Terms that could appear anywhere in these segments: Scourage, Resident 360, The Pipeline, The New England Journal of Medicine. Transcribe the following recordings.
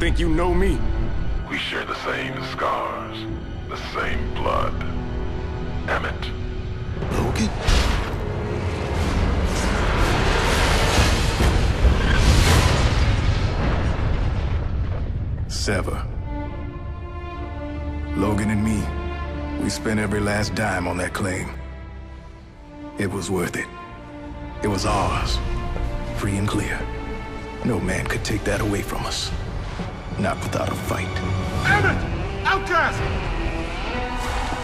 Think you know me? We share the same scars, the same blood. Emmett. Logan? Sever. Logan and me, we spent every last dime on that claim. It was worth it. It was ours, free and clear. No man could take that away from us. Not without a fight. Emmett! Outcast!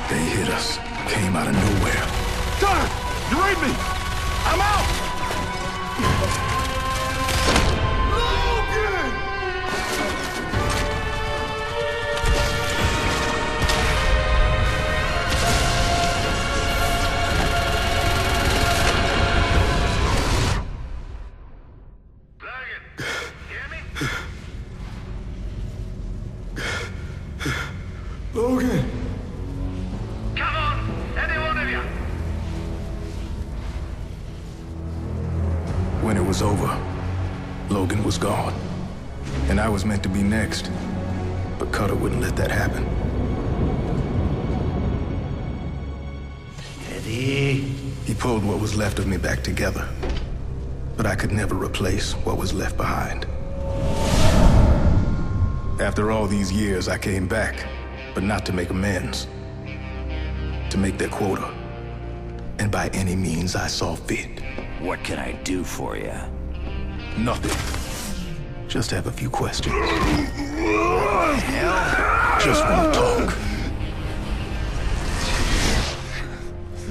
They hit us. Came out of nowhere. Done! You read me! I'm out! Logan! Logan! You hear me? Logan! When it was over, Logan was gone, and I was meant to be next, but Cutter wouldn't let that happen. Eddie. He pulled what was left of me back together, but I could never replace what was left behind. After all these years, I came back, but not to make amends, to make their quota, and by any means I saw fit. What can I do for you? Nothing. Just have a few questions. What the hell? Just want to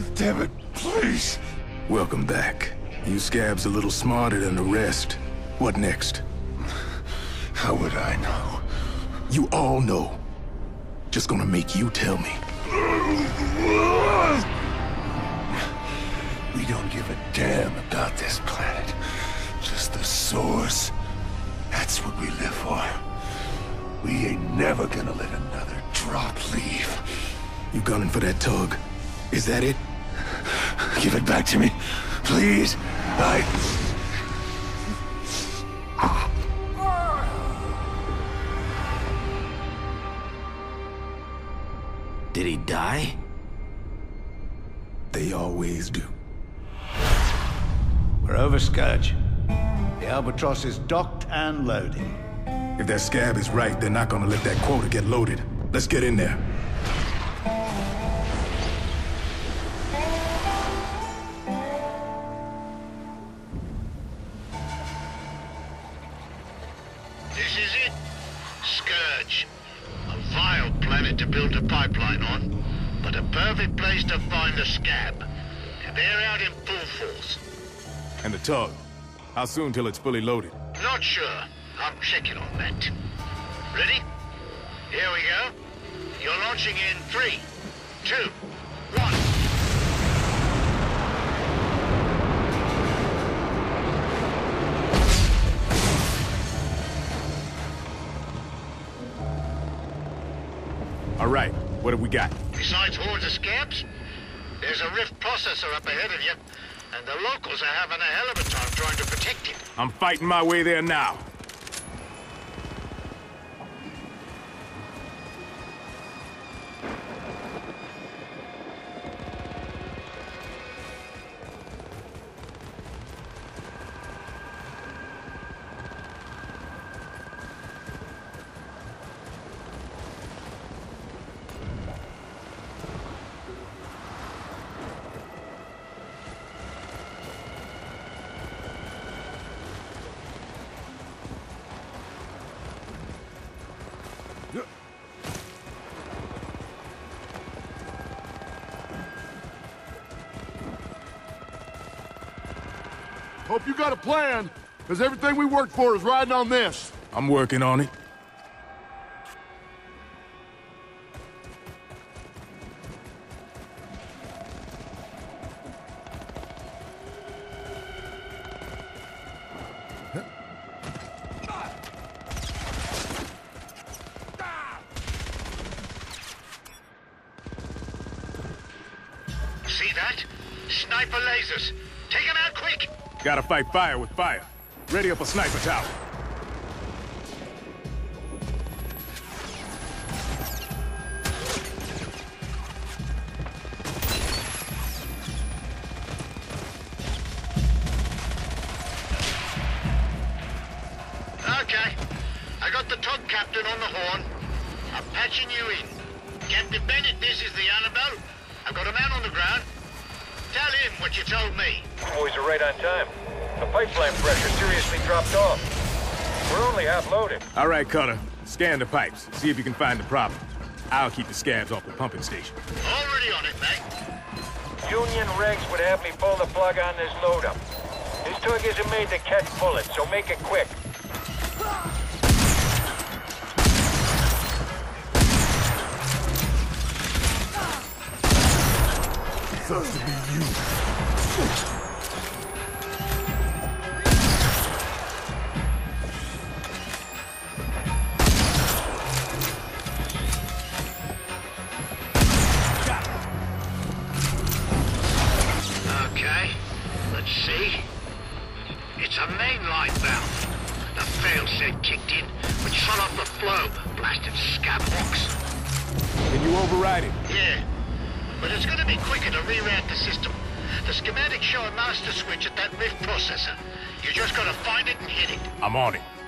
talk. Damn it, please. Welcome back. You scabs a little smarter than the rest. What next? How would I know? You all know. Just gonna make you tell me. We don't give a damn about this planet. Just the source. That's what we live for. We ain't never gonna let another drop leave. You gunning for that tug? Is that it? Give it back to me. Please. Did he die? They always do. We're over, Scourge. The Albatross is docked and loading. If that scab is right, they're not gonna let that quota get loaded. Let's get in there. This is it, Scourge. A vile planet to build a pipeline on, but a perfect place to find the scab. They're out in full force. And the tug? How soon till it's fully loaded? Not sure. I'm checking on that. Ready? Here we go. You're launching in 3, 2, 1. All right, what have we got? Besides hordes of scabs, there's a rift processor up ahead of you. And the locals are having a hell of a time trying to protect him. I'm fighting my way there now. Hope you got a plan, because everything we worked for is riding on this. I'm working on it. See that? Sniper lasers. Take them out quick! Gotta fight fire with fire. Ready up a sniper tower. captain on the horn. I'm patching you in. Captain Bennett, this is the Annabelle. I've got a man on the ground. Tell him what you told me. You boys are right on time. The pipeline pressure seriously dropped off. We're only half loaded. All right, Cutter. Scan the pipes. See if you can find the problem. I'll keep the scabs off the pumping station. Already on it, mate. Union Regs would have me pull the plug on this load-up. This tug isn't made to catch bullets, so make it quick. Sucks to be you. I'm on it.